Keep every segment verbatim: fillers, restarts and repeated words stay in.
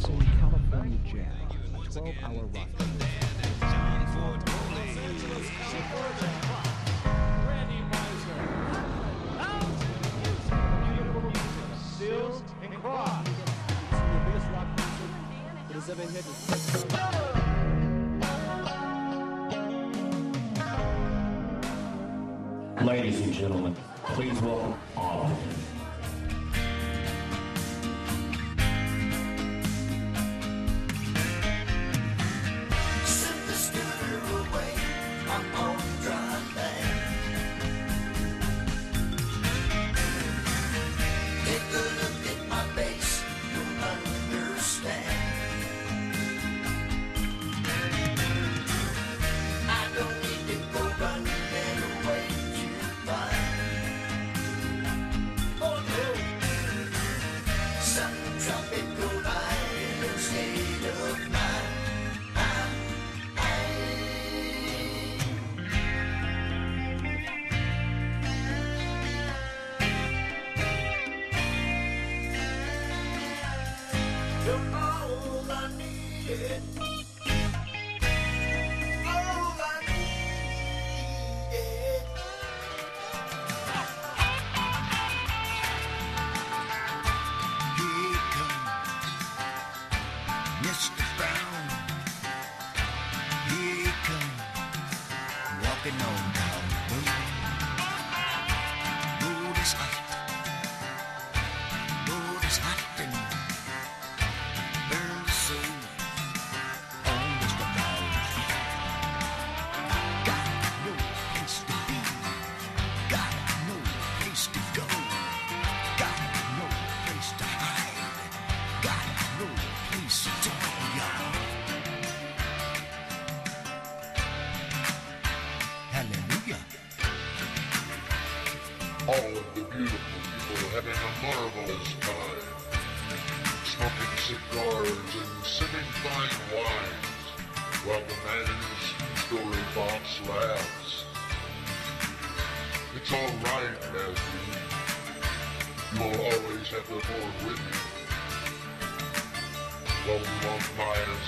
Carson, California jail. twelve hour rough. And cross. It is seven hidden. Ladies and gentlemen, please welcome all of you.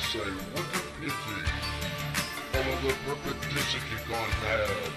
Say, what a pity, all the perpendicity gone mad.